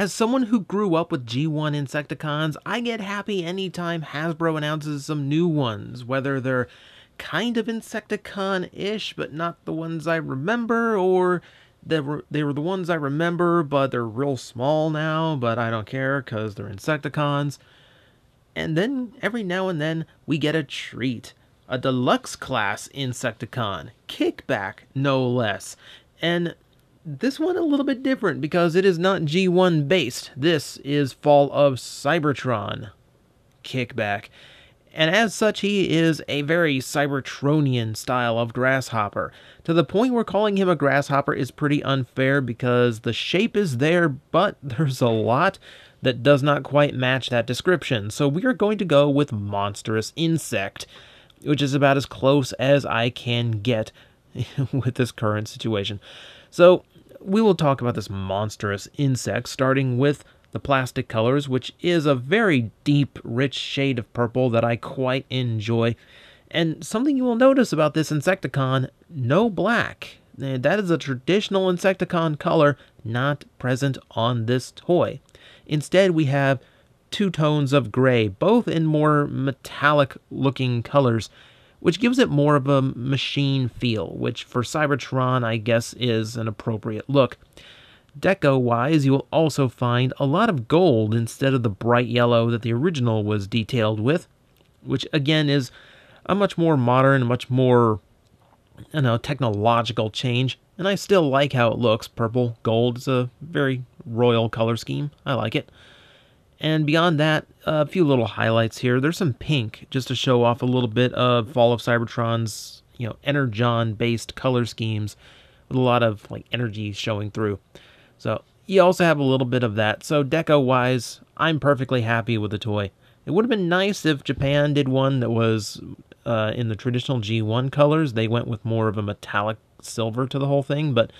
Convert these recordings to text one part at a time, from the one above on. As someone who grew up with G1 Insecticons, I get happy anytime Hasbro announces some new ones, whether they're kind of Insecticon-ish, but not the ones I remember, or they were the ones I remember, but they're real small now, but I don't care because they're Insecticons. And then, every now and then, we get a treat. A deluxe class Insecticon. Kickback, no less. And this one a little bit different because it is not G1 based. This is Fall of Cybertron. Kickback. And as such, he is a very Cybertronian style of grasshopper. To the point where calling him a grasshopper is pretty unfair because the shape is there, but there's a lot that does not quite match that description. So we are going to go with Monstrous Insect, which is about as close as I can get with this current situation. So we will talk about this Monstrous Insect, starting with the plastic colors, which is a very deep, rich shade of purple that I quite enjoy. And something you will notice about this Insecticon, no black. That is a traditional Insecticon color not present on this toy. Instead, we have two tones of gray, both in more metallic-looking colors, which gives it more of a machine feel, which for Cybertron, I guess, is an appropriate look. Deco-wise, you will also find a lot of gold instead of the bright yellow that the original was detailed with, which again is a much more modern, much more, you know, technological change, and I still like how it looks. Purple, gold, is a very royal color scheme. I like it. And beyond that, a few little highlights here. There's some pink, just to show off a little bit of Fall of Cybertron's, you know, Energon-based color schemes, with a lot of, like, energy showing through. So, you also have a little bit of that. So, deco-wise, I'm perfectly happy with the toy. It would have been nice if Japan did one that was in the traditional G1 colors. They went with more of a metallic silver to the whole thing, but,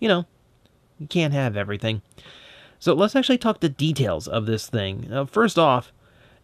you know, you can't have everything. So let's actually talk the details of this thing. First off,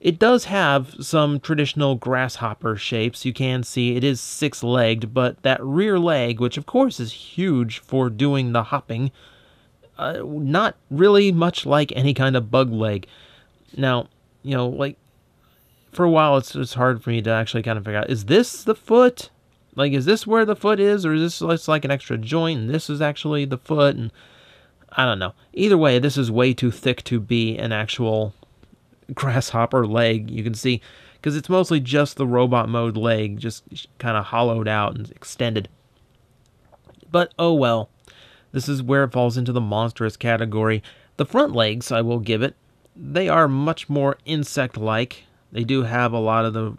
it does have some traditional grasshopper shapes. You can see it is six-legged, but that rear leg, which of course is huge for doing the hopping, not really much like any kind of bug leg. Now, you know, like, for a while it's hard for me to actually kind of figure out, is this the foot? Like, is this where the foot is, or is this just like an extra joint, and this is actually the foot, and I don't know. Either way, this is way too thick to be an actual grasshopper leg, you can see, because it's mostly just the robot mode leg, just kind of hollowed out and extended. But, oh well. This is where it falls into the monstrous category. The front legs, I will give it, they are much more insect-like. They do have a lot of the,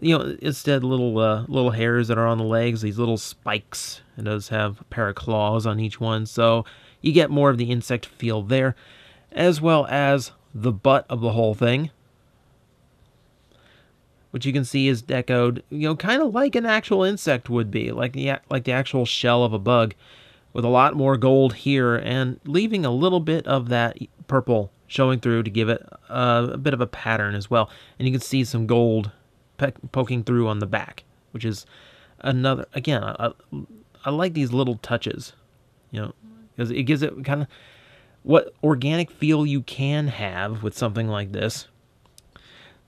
you know, instead little hairs that are on the legs, these little spikes. It does have a pair of claws on each one, so you get more of the insect feel there, as well as the butt of the whole thing, which you can see is decoed, you know, kind of like an actual insect would be, like the actual shell of a bug, with a lot more gold here and leaving a little bit of that purple showing through to give it a bit of a pattern as well. And you can see some gold poking through on the back, which is another, again, I like these little touches, you know, because it gives it kind of what organic feel you can have with something like this.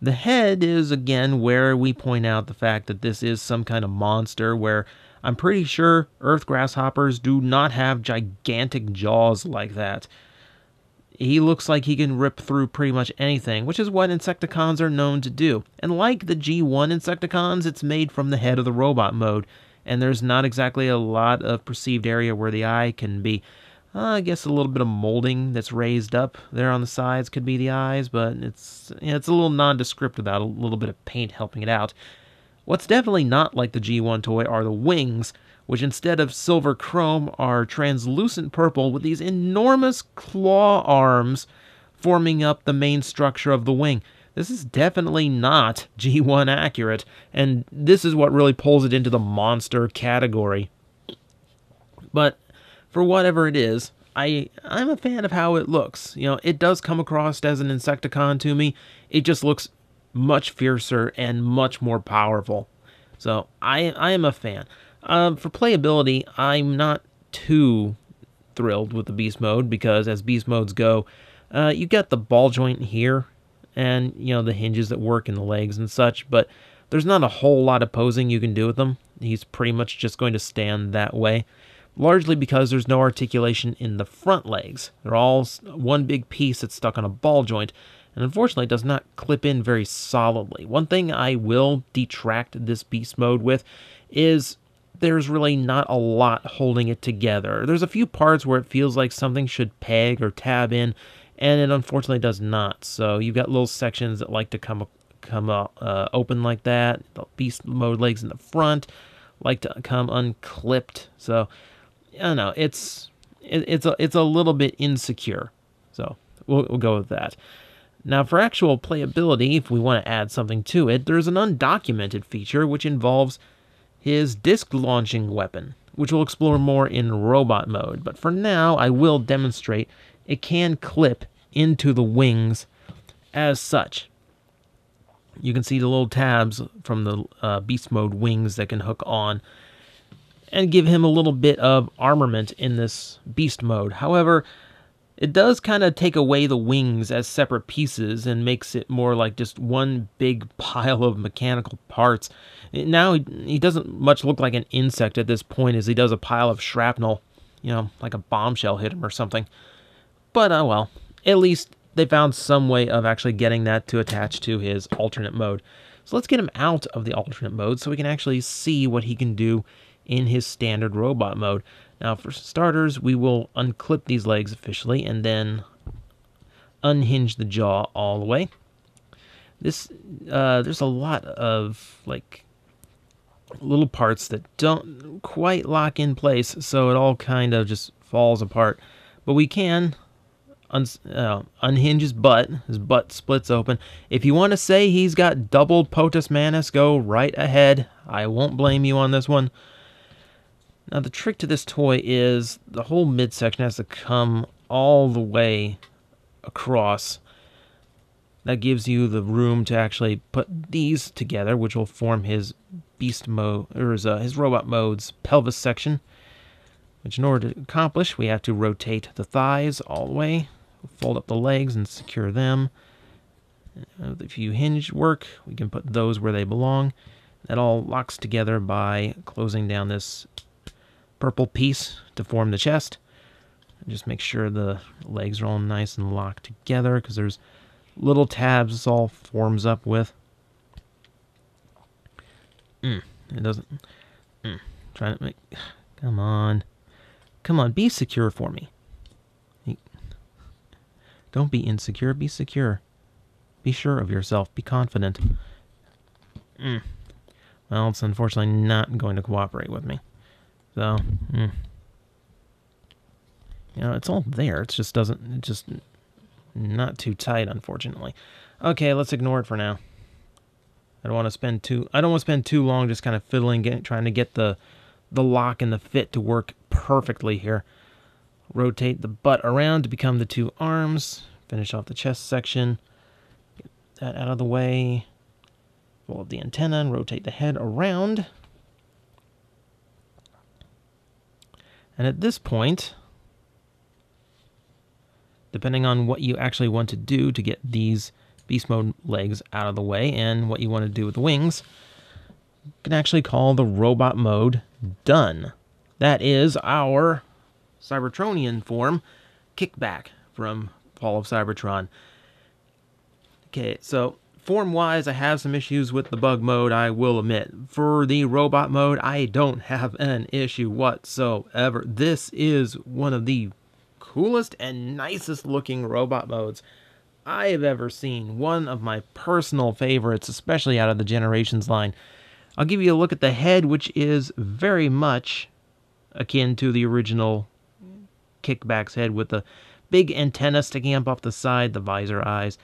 The head is, again, where we point out the fact that this is some kind of monster, where I'm pretty sure Earth grasshoppers do not have gigantic jaws like that. He looks like he can rip through pretty much anything, which is what Insecticons are known to do. And like the G1 Insecticons, it's made from the head of the robot mode, and there's not exactly a lot of perceived area where the eye can be. I guess a little bit of molding that's raised up there on the sides could be the eyes, but it's a little nondescript without a little bit of paint helping it out. What's definitely not like the G1 toy are the wings, which instead of silver chrome are translucent purple with these enormous claw arms forming up the main structure of the wing. This is definitely not G1 accurate, and this is what really pulls it into the monster category. But for whatever it is, I'm a fan of how it looks. You know, it does come across as an Insecticon to me. It just looks much fiercer and much more powerful. So I am a fan. For playability, I'm not too thrilled with the beast mode because as beast modes go, You got the ball joint here and, you know, the hinges that work and the legs and such, but there's not a whole lot of posing you can do with him. He's pretty much just going to stand that way, largely because there's no articulation in the front legs. They're all one big piece that's stuck on a ball joint, and unfortunately it does not clip in very solidly. One thing I will detract this beast mode with is there's really not a lot holding it together. There's a few parts where it feels like something should peg or tab in, and it unfortunately does not. So you've got little sections that like to come open like that. The beast mode legs in the front like to come unclipped. So I don't know. It's a little bit insecure. So we'll go with that. Now for actual playability, if we want to add something to it, there's an undocumented feature which involves his disc launching weapon, which we'll explore more in robot mode. But for now, I will demonstrate it can clip into the wings as such. You can see the little tabs from the beast mode wings that can hook on and give him a little bit of armament in this beast mode. However, it does kind of take away the wings as separate pieces and makes it more like just one big pile of mechanical parts. Now he doesn't much look like an insect at this point, as he does a pile of shrapnel, you know, like a bombshell hit him or something. But oh well, at least they found some way of actually getting that to attach to his alternate mode. So let's get him out of the alternate mode so we can actually see what he can do in his standard robot mode. Now for starters, we will unclip these legs officially and then unhinge the jaw all the way. This there's a lot of like little parts that don't quite lock in place, so it all kind of just falls apart. But we can unhinge his butt. His butt splits open. If you want to say he's got double potus manus, go right ahead. I won't blame you on this one. Now the trick to this toy is the whole midsection has to come all the way across. That gives you the room to actually put these together, which will form his beast mode, or his robot mode's pelvis section. Which in order to accomplish, we have to rotate the thighs all the way, fold up the legs and secure them. With a few hinge work, we can put those where they belong. That all locks together by closing down this purple piece to form the chest. And just make sure the legs are all nice and locked together, because there's little tabs this all forms up with. It doesn't. Trying to make. Come on. Come on, be secure for me. Don't be insecure, be secure. Be sure of yourself, be confident. Well, it's unfortunately not going to cooperate with me. So, you know, it's all there. It just doesn't, it's just not too tight, unfortunately. Okay, let's ignore it for now. I don't want to spend too long just kind of fiddling, trying to get the lock and the fit to work perfectly here. Rotate the butt around to become the two arms. Finish off the chest section. Get that out of the way. Roll up the antenna and rotate the head around. And at this point, depending on what you actually want to do to get these beast mode legs out of the way and what you want to do with the wings, you can actually call the robot mode done. That is our Cybertronian form, Kickback from Fall of Cybertron. Okay, so form-wise, I have some issues with the bug mode, I will admit. For the robot mode, I don't have an issue whatsoever. This is one of the coolest and nicest looking robot modes I have ever seen. One of my personal favorites, especially out of the Generations line. I'll give you a look at the head, which is very much akin to the original Kickback's head with the big antenna sticking up off the side, the visor eyes.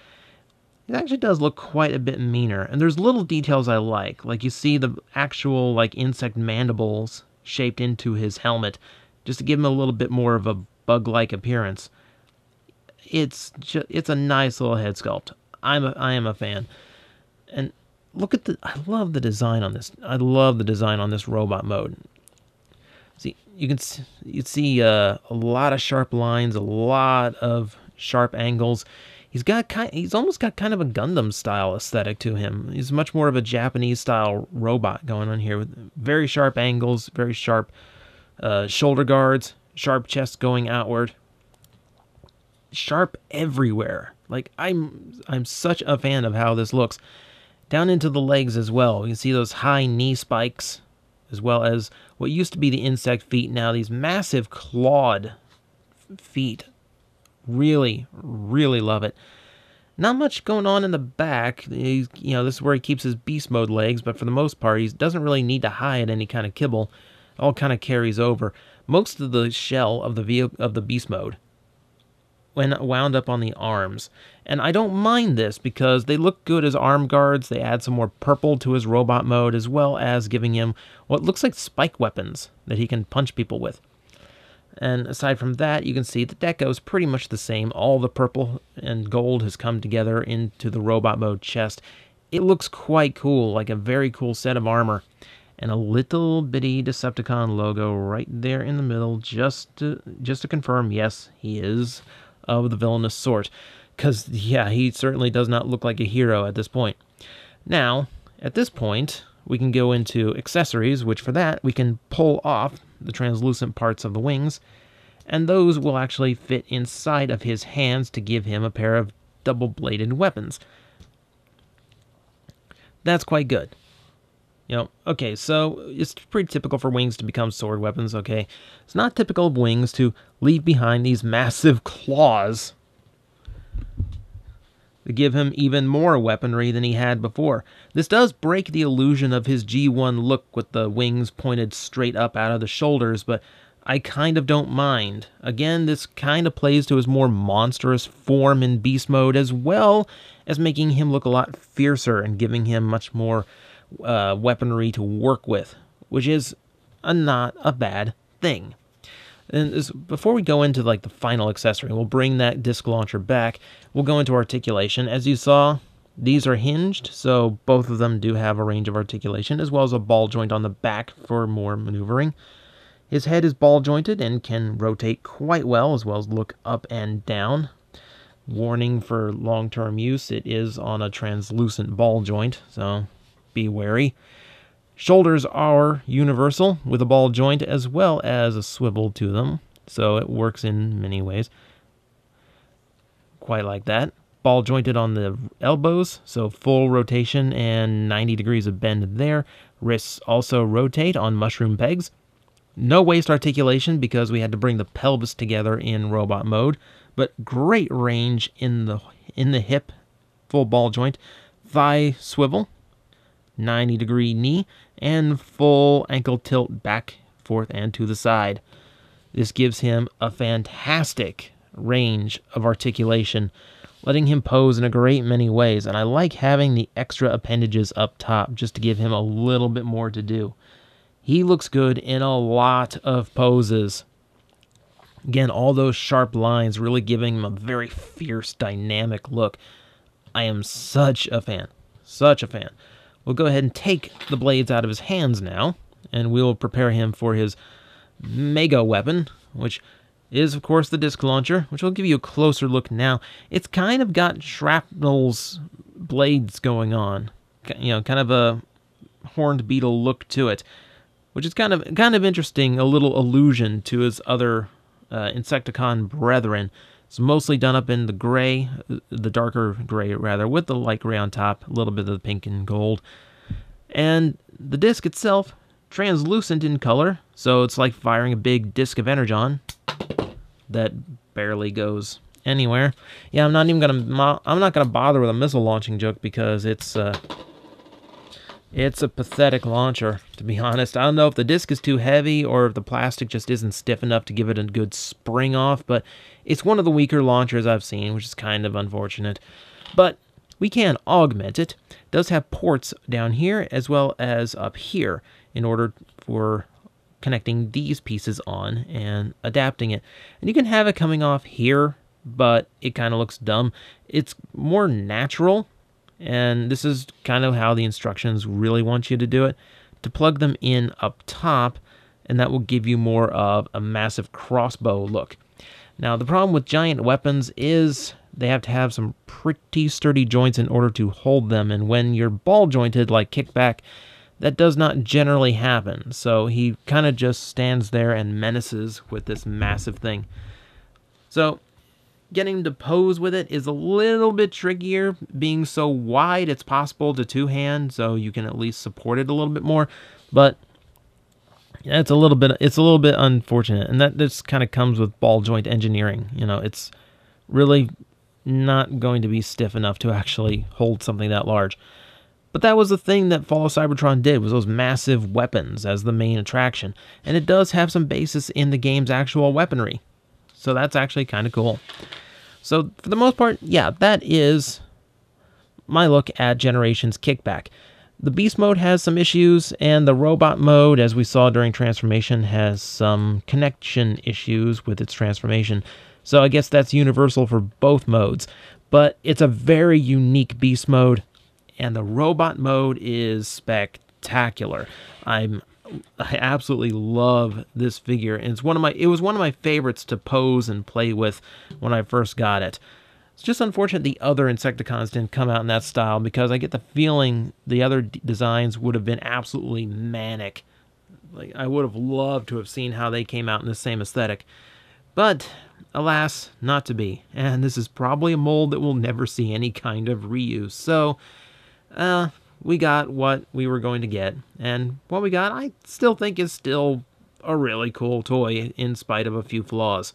It actually does look quite a bit meaner, and there's little details I like you see the actual like insect mandibles shaped into his helmet, just to give him a little bit more of a bug-like appearance. It's a nice little head sculpt. I am a fan. And I love the design on this. I love the design on this robot mode. See, you can see a lot of sharp lines, a lot of sharp angles. He's almost got kind of a Gundam style aesthetic to him. He's much more of a Japanese style robot going on here with very sharp angles, very sharp shoulder guards, sharp chest going outward, sharp everywhere. Like I'm such a fan of how this looks. Down into the legs as well. You can see those high knee spikes, as well as what used to be the insect feet. Now these massive clawed feet. Really, really love it. Not much going on in the back. He's, you know, this is where he keeps his beast mode legs, but for the most part, he doesn't really need to hide any kind of kibble. It all kind of carries over. Most of the shell of the beast mode when wound up on the arms. And I don't mind this because they look good as arm guards. They add some more purple to his robot mode, as well as giving him what looks like spike weapons that he can punch people with. And aside from that, you can see the deco is pretty much the same. All the purple and gold has come together into the robot mode chest. It looks quite cool, like a very cool set of armor. And a little bitty Decepticon logo right there in the middle, just to confirm, yes, he is of the villainous sort. Because, yeah, he certainly does not look like a hero at this point. Now, at this point, we can go into accessories, which for that, we can pull off the translucent parts of the wings, and those will actually fit inside of his hands to give him a pair of double-bladed weapons. That's quite good. You know, okay, so it's pretty typical for wings to become sword weapons, okay? It's not typical of wings to leave behind these massive claws to give him even more weaponry than he had before. This does break the illusion of his G1 look with the wings pointed straight up out of the shoulders, but I kind of don't mind. Again, this kind of plays to his more monstrous form in beast mode, as well as making him look a lot fiercer and giving him much more weaponry to work with, which is not a bad thing. And before we go into like the final accessory, we'll bring that disc launcher back. We'll go into articulation. As you saw, these are hinged, so both of them do have a range of articulation, as well as a ball joint on the back for more maneuvering. His head is ball jointed and can rotate quite well as look up and down. Warning for long-term use, it is on a translucent ball joint, so be wary. Shoulders are universal with a ball joint as well as a swivel to them, so it works in many ways. Quite like that. Ball jointed on the elbows, so full rotation and 90 degrees of bend there. Wrists also rotate on mushroom pegs. No waist articulation because we had to bring the pelvis together in robot mode, but great range in the hip, full ball joint, thigh swivel, 90 degree knee, and full ankle tilt back, forth, and to the side. This gives him a fantastic range of articulation, letting him pose in a great many ways, and I like having the extra appendages up top just to give him a little bit more to do. He looks good in a lot of poses. Again, all those sharp lines really giving him a very fierce, dynamic look. I am such a fan. Such a fan. We'll go ahead and take the blades out of his hands now, and we'll prepare him for his mega weapon, which is, of course, the disc launcher, which will give you a closer look now. It's kind of got shrapnel's blades going on, you know, kind of a horned beetle look to it, which is kind of interesting, a little allusion to his other Insecticon brethren. It's mostly done up in the gray, the darker gray rather, with the light gray on top, a little bit of the pink and gold. And the disc itself, translucent in color, so it's like firing a big disc of Energon that barely goes anywhere. Yeah, I'm not gonna bother with a missile launching joke because it's a pathetic launcher, to be honest. I don't know if the disc is too heavy or if the plastic just isn't stiff enough to give it a good spring off, but it's one of the weaker launchers I've seen, which is kind of unfortunate. But we can augment it. It does have ports down here as well as up here in order for connecting these pieces on and adapting it. And you can have it coming off here, but it kind of looks dumb. It's more natural. And this is kind of how the instructions really want you to do it, to plug them in up top, and that will give you more of a massive crossbow look. Now, the problem with giant weapons is they have to have some pretty sturdy joints in order to hold them, and when you're ball-jointed like Kickback, that does not generally happen. So he kind of just stands there and menaces with this massive thing. So getting to pose with it is a little bit trickier. Being so wide, it's possible to two-hand, so you can at least support it a little bit more, but it's a little bit unfortunate, and that just kind of comes with ball joint engineering. You know, it's really not going to be stiff enough to actually hold something that large. But that was the thing that Fall of Cybertron did, was those massive weapons as the main attraction, and it does have some basis in the game's actual weaponry. So that's actually kind of cool. So for the most part, yeah, that is my look at Generations Kickback. The Beast mode has some issues, and the Robot mode, as we saw during transformation, has some connection issues with its transformation. So I guess that's universal for both modes. But it's a very unique Beast mode, and the Robot mode is spectacular. I absolutely love this figure, and it was one of my favorites to pose and play with when I first got it. It's just unfortunate the other Insecticons didn't come out in that style, because I get the feeling the other designs would have been absolutely manic. Like, I would have loved to have seen how they came out in the same aesthetic. But, alas, not to be. And this is probably a mold that will never see any kind of reuse. So, we got what we were going to get. And what we got, I still think is still a really cool toy, in spite of a few flaws.